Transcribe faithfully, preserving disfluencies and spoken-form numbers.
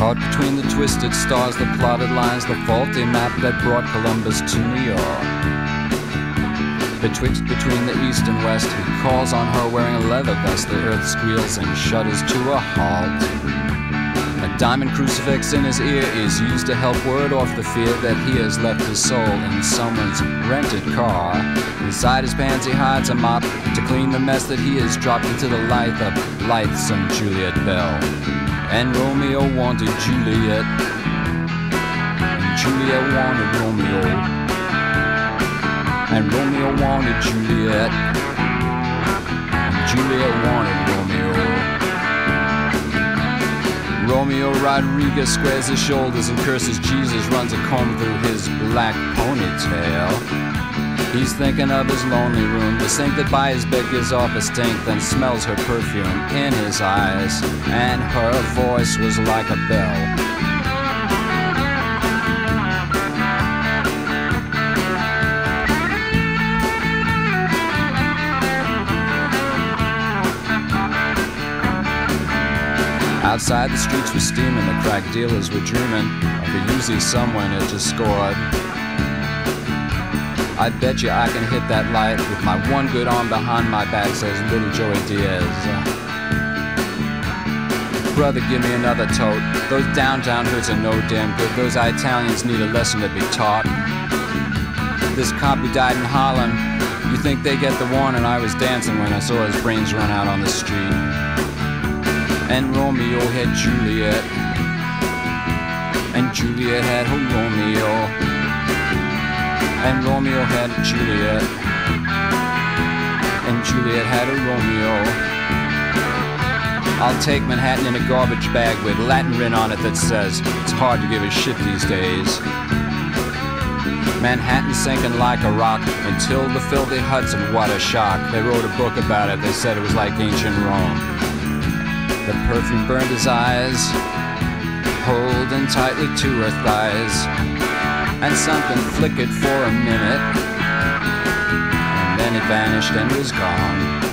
Caught between the twisted stars, the plotted lines, the faulty map that brought Columbus to New York. Betwixt between the east and west, he calls on her wearing a leather vest. The earth squeals and shudders to a halt. A diamond crucifix in his ear is used to help ward off the fear that he has left his soul in someone's rented car. Inside his pants he hides a mop to clean the mess that he has dropped into the light of lightsome Juliette Bell. And Romeo wanted Juliet, and Juliet wanted Romeo, and Romeo wanted Juliet, and Juliet wanted Romeo. Romeo Rodriguez squares his shoulders and curses Jesus, runs a comb through his black ponytail. He's thinking of his lonely room, the sink that by his bed gives off a stink, then smells her perfume in his eyes, and her voice was like a bell. Outside, the streets were steaming, the crack dealers were dreaming of a Uzi someone had just scored. I bet you I can hit that light with my one good arm behind my back, says little Joey Diaz. Brother, give me another tote. Those downtown hoods are no damn good. Those Italians need a lesson to be taught. This cop who died in Harlem, you think they get the warning? I was dancing when I saw his brains run out on the street. And Romeo had Juliet, and Juliet had her Romeo, and Romeo had Juliet, and Juliet had a Romeo. I'll take Manhattan in a garbage bag with Latin written on it that says, it's hard to give a shit these days. Manhattan sinking like a rock until the filthy Hudson, what a shock. They wrote a book about it, they said it was like ancient Rome. The perfume burned his eyes, holding tightly to her thighs, and something flickered for a minute, and then it vanished and was gone.